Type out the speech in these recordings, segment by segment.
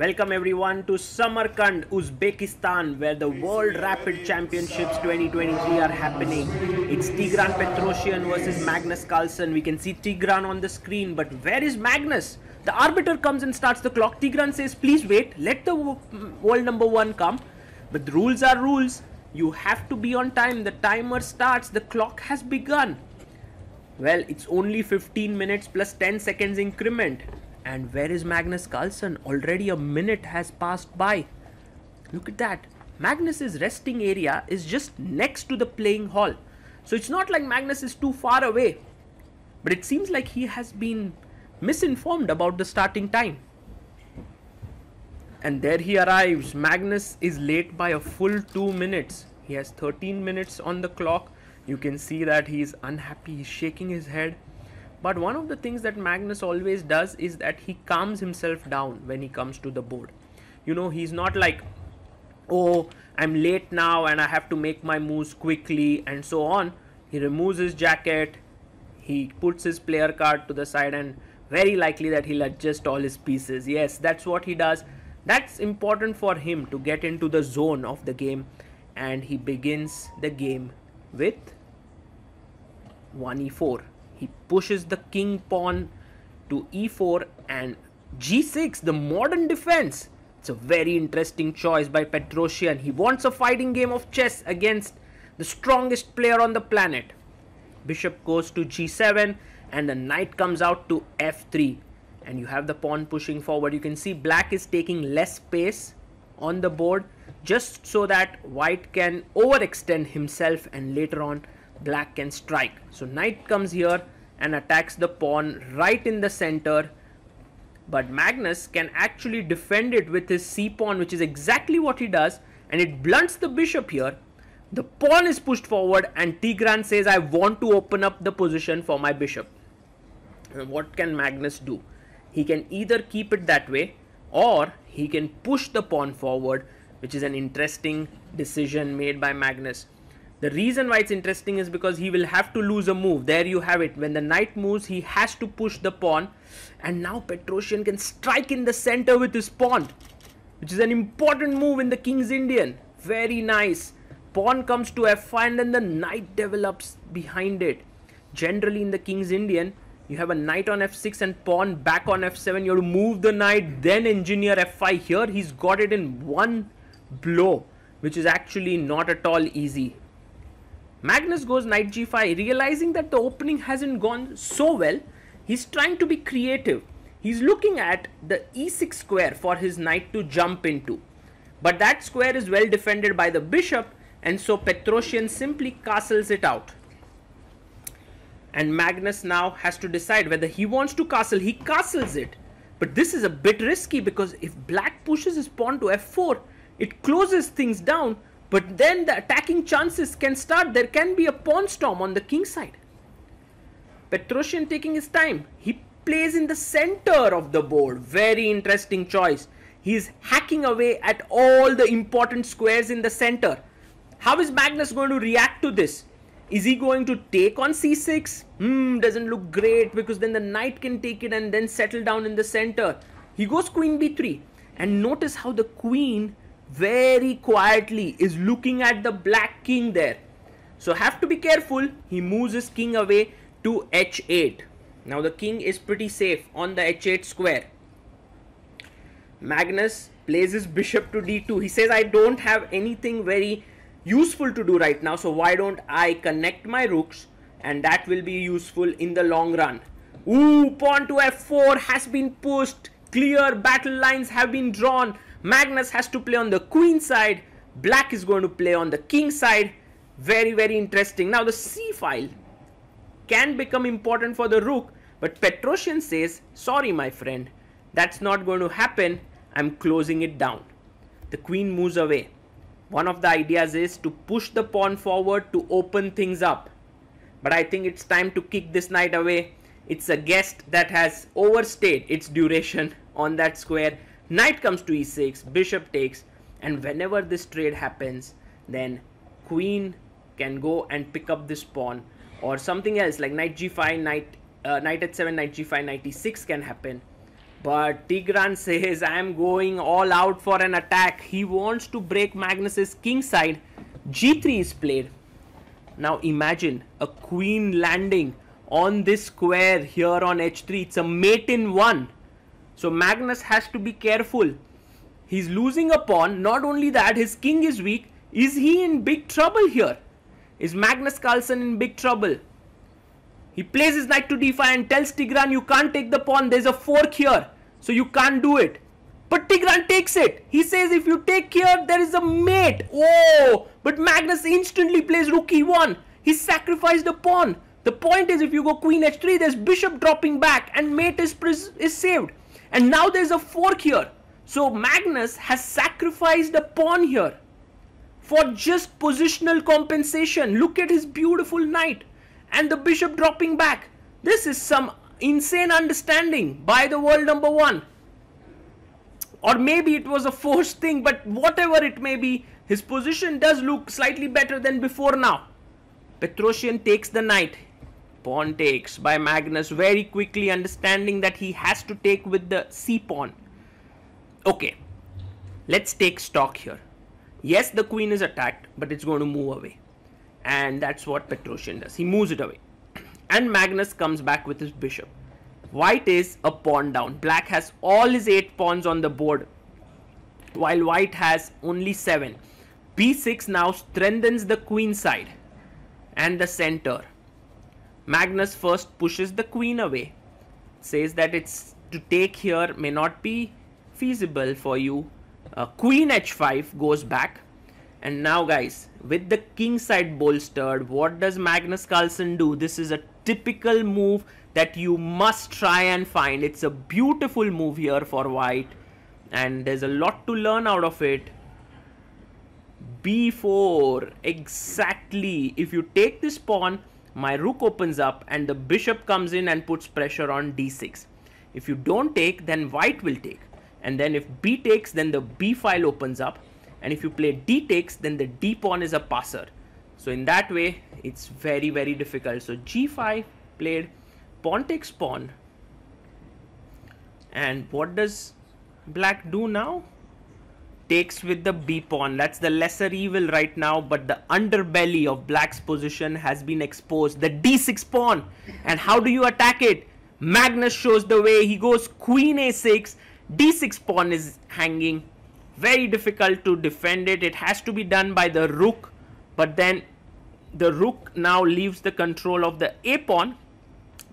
Welcome everyone to Samarkand, Uzbekistan, where the World Rapid Championships 2023 are happening. It's Tigran Petrosian versus Magnus Carlsen. We can see Tigran on the screen, but where is Magnus? The arbiter comes and starts the clock. Tigran says, please wait, let the world number one come. But the rules are rules. You have to be on time. The timer starts. The clock has begun. Well, it's only 15 minutes plus 10 seconds increment. And where is Magnus Carlsen? Already a minute has passed by. Look at that. Magnus's resting area is just next to the playing hall. So it's not like Magnus is too far away. But it seems like he has been misinformed about the starting time. And there he arrives. Magnus is late by a full 2 minutes. He has 13 minutes on the clock. You can see that he is unhappy. He's shaking his head. But one of the things that Magnus always does is that he calms himself down when he comes to the board. You know, he's not like, oh, I'm late now and I have to make my moves quickly and so on. He removes his jacket, he puts his player card to the side, and very likely that he'll adjust all his pieces. Yes, that's what he does. That's important for him to get into the zone of the game, and he begins the game with 1e4. He pushes the king pawn to e4 and g6, the modern defense. It's a very interesting choice by Petrosian. He wants a fighting game of chess against the strongest player on the planet. Bishop goes to g7 and the knight comes out to f3. And you have the pawn pushing forward. You can see black is taking less space on the board just so that white can overextend himself and later on black can strike. So knight comes here and attacks the pawn right in the center, but Magnus can actually defend it with his c pawn, which is exactly what he does, and it blunts the bishop here. The pawn is pushed forward and Tigran says, I want to open up the position for my bishop. And what can Magnus do? He can either keep it that way or he can push the pawn forward, which is an interesting decision made by Magnus. The reason why it's interesting is because he will have to lose a move. There you have it. When the knight moves, he has to push the pawn. And now Petrosian can strike in the center with his pawn, which is an important move in the King's Indian. Very nice. Pawn comes to f5 and then the knight develops behind it. Generally in the King's Indian, you have a knight on f6 and pawn back on f7. You have to move the knight, then engineer f5. Here he's got it in one blow, which is actually not at all easy. Magnus goes knight g5, realizing that the opening hasn't gone so well. He's trying to be creative. He's looking at the e6 square for his knight to jump into. But that square is well defended by the bishop, and so Petrosian simply castles it out. And Magnus now has to decide whether he wants to castle. He castles it. But this is a bit risky because if black pushes his pawn to f4, it closes things down. But then the attacking chances can start. There can be a pawn storm on the king's side. Petrosian taking his time. He plays in the center of the board. Very interesting choice. He is hacking away at all the important squares in the center. How is Magnus going to react to this? Is he going to take on c6? Doesn't look great, because then the knight can take it and then settle down in the center. He goes queen b3. And notice how the queen very quietly is looking at the black king there. So have to be careful. He moves his king away to h8. Now the king is pretty safe on the h8 square. Magnus plays his bishop to d2. He says, I don't have anything very useful to do right now, so why don't I connect my rooks, and that will be useful in the long run. Ooh, pawn to f4 has been pushed. Clear battle lines have been drawn. Magnus has to play on the queen side. Black is going to play on the king side. Very, very interesting. Now the c file can become important for the rook, but Petrosian says, sorry my friend, that's not going to happen. I'm closing it down. The queen moves away. One of the ideas is to push the pawn forward to open things up. But I think it's time to kick this knight away. It's a guest that has overstayed its duration on that square. Knight comes to e6, bishop takes, and whenever this trade happens, then queen can go and pick up this pawn, or something else like knight g5, knight at 7, knight g5, knight e6 can happen. But Tigran says, I am going all out for an attack. He wants to break Magnus's king side. G3 is played. Now imagine a queen landing on this square here on H3. It's a mate in one. So Magnus has to be careful. He's losing a pawn. Not only that, his king is weak. Is he in big trouble here? Is Magnus Carlsen in big trouble? He plays his knight to d5 and tells Tigran, you can't take the pawn. There's a fork here. So you can't do it. But Tigran takes it. He says, if you take here, there is a mate. Oh, but Magnus instantly plays rook e1. He sacrificed a pawn. The point is, if you go queen h3, there's bishop dropping back and mate is saved. And now there's a fork here. So Magnus has sacrificed a pawn here for just positional compensation. Look at his beautiful knight and the bishop dropping back. This is some insane understanding by the world number one. Or maybe it was a forced thing, but whatever it may be, his position does look slightly better than before now. Petrosian takes the knight. Pawn takes by Magnus, very quickly understanding that he has to take with the c pawn. Okay, let's take stock here. Yes, the queen is attacked, but it's going to move away. And that's what Petrosian does. He moves it away. And Magnus comes back with his bishop. White is a pawn down. Black has all his 8 pawns on the board, while white has only 7. B6 now strengthens the queen side and the center. Magnus first pushes the queen away. Says that it's to take here may not be feasible for you. Queen h5 goes back. And now guys, with the king side bolstered, what does Magnus Carlsen do? This is a typical move that you must try and find. It's a beautiful move here for white, and there's a lot to learn out of it. B4, exactly. If you take this pawn, my rook opens up and the bishop comes in and puts pressure on d6. If you don't take, then white will take. And then if b takes, then the b file opens up. And if you play d takes, then the d pawn is a passer. So in that way, it's very, very difficult. So g5 played, pawn takes pawn. And what does black do now? Takes with the b pawn. That's the lesser evil right now. But the underbelly of black's position has been exposed. The d6 pawn. And how do you attack it? Magnus shows the way. He goes queen a6. D6 pawn is hanging, very difficult to defend it. It has to be done by the rook, but then the rook now leaves the control of the a pawn.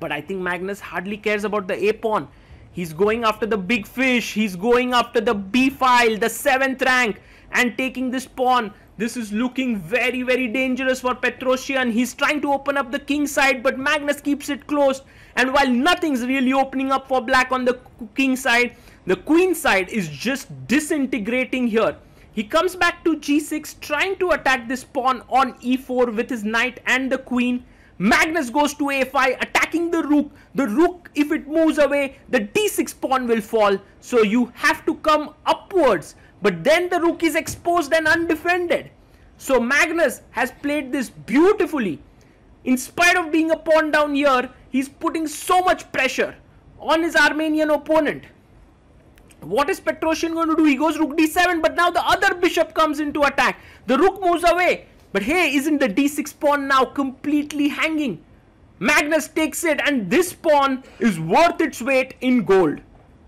But I think Magnus hardly cares about the a pawn. He's going after the big fish. He's going after the b file, the 7th rank, and taking this pawn. This is looking very, very dangerous for Petrosian. He's trying to open up the king side, but Magnus keeps it closed. And while nothing's really opening up for black on the king side, the queen side is just disintegrating here. He comes back to g6, trying to attack this pawn on e4 with his knight and the queen. Magnus goes to a5, attacking the rook. The rook, if it moves away, the d6 pawn will fall. So you have to come upwards. But then the rook is exposed and undefended. So Magnus has played this beautifully. In spite of being a pawn down here, he's putting so much pressure on his Armenian opponent. What is Petrosian going to do? He goes rook d7, but now the other bishop comes into attack. The rook moves away. But hey, isn't the d6 pawn now completely hanging? Magnus takes it, and this pawn is worth its weight in gold.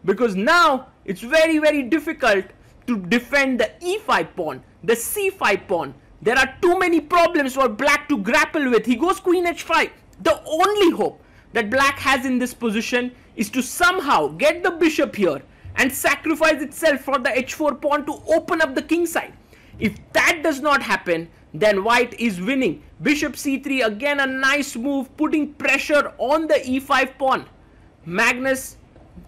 Because now it's very, very difficult to defend the e5 pawn, the c5 pawn. There are too many problems for black to grapple with. He goes queen h5. The only hope that black has in this position is to somehow get the bishop here and sacrifice itself for the h4 pawn to open up the king side. If that does not happen, then white is winning. Bishop c3, again a nice move, putting pressure on the e5 pawn. Magnus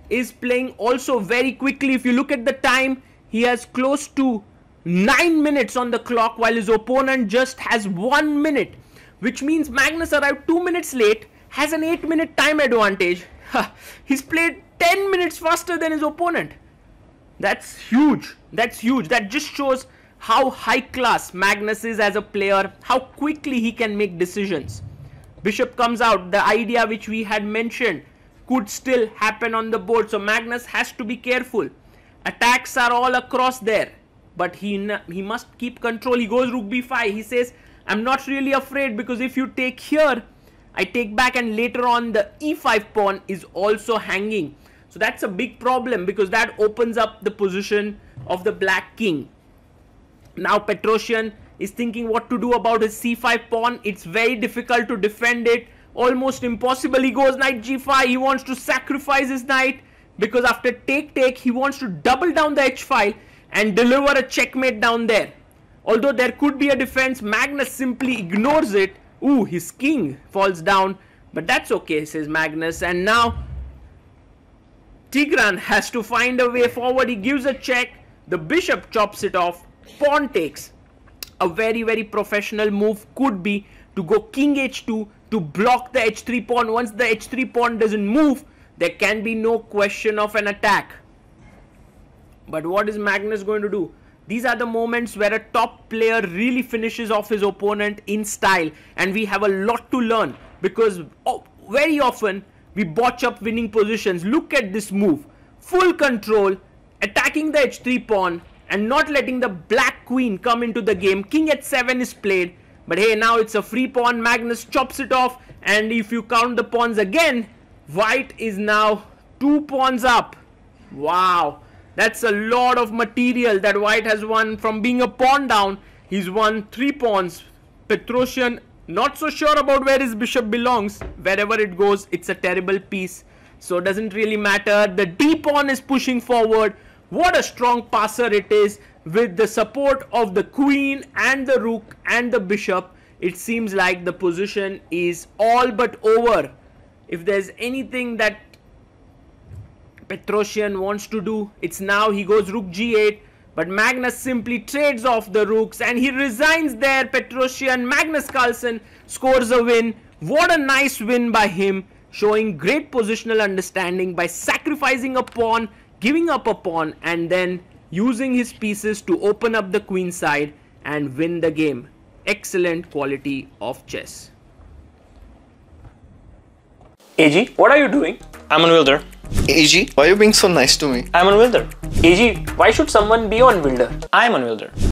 is playing also very quickly. If you look at the time, he has close to 9 minutes on the clock, while his opponent just has 1 minute. Which means Magnus arrived 2 minutes late, has an 8-minute time advantage. He's played 10 minutes faster than his opponent. That's huge. That's huge. That just shows how high class Magnus is as a player, how quickly he can make decisions. Bishop comes out, the idea which we had mentioned. could still happen on the board. So Magnus has to be careful. Attacks are all across there, but he must keep control. He goes rook b5. He says, I'm not really afraid, because if you take here, I take back, and later on the e5 pawn is also hanging. So that's a big problem, because that opens up the position of the black king. Now Petrosian is thinking what to do about his c5 pawn. It's very difficult to defend it, almost impossible. He goes knight g5. He wants to sacrifice his knight, because after take he wants to double down the h-file and deliver a checkmate down there. Although there could be a defense, Magnus simply ignores it. Ooh, his king falls down, but that's okay, says Magnus. And now Tigran has to find a way forward. He gives a check. The bishop chops it off. Pawn takes. A very, very professional move could be to go king h2 to block the h3 pawn. Once the h3 pawn doesn't move, there can be no question of an attack. But what is Magnus going to do? These are the moments where a top player really finishes off his opponent in style, and we have a lot to learn, because very often we botch up winning positions. Look at this move. Full control, attacking the h3 pawn and not letting the black queen come into the game. King h7 is played, but hey, now it's a free pawn. Magnus chops it off, and if you count the pawns again, white is now 2 pawns up. Wow, that's a lot of material that white has won. From being a pawn down, he's won 3 pawns. Petrosian not so sure about where his bishop belongs. Wherever it goes, it's a terrible piece, so it doesn't really matter. The d pawn is pushing forward. What a strong passer it is. With the support of the queen and the rook and the bishop, it seems like the position is all but over. If there's anything that Petrosian wants to do, it's now. He goes rook g8, but Magnus simply trades off the rooks, and he resigns there. Petrosian, Magnus Carlsen scores a win. What a nice win by him, showing great positional understanding by sacrificing a pawn, giving up a pawn, and then using his pieces to open up the queen side and win the game. Excellent quality of chess. AG, what are you doing? I'm on Wildr. AG, why are you being so nice to me? I'm on Wildr. AG, why should someone be on Wildr? I'm on Wildr.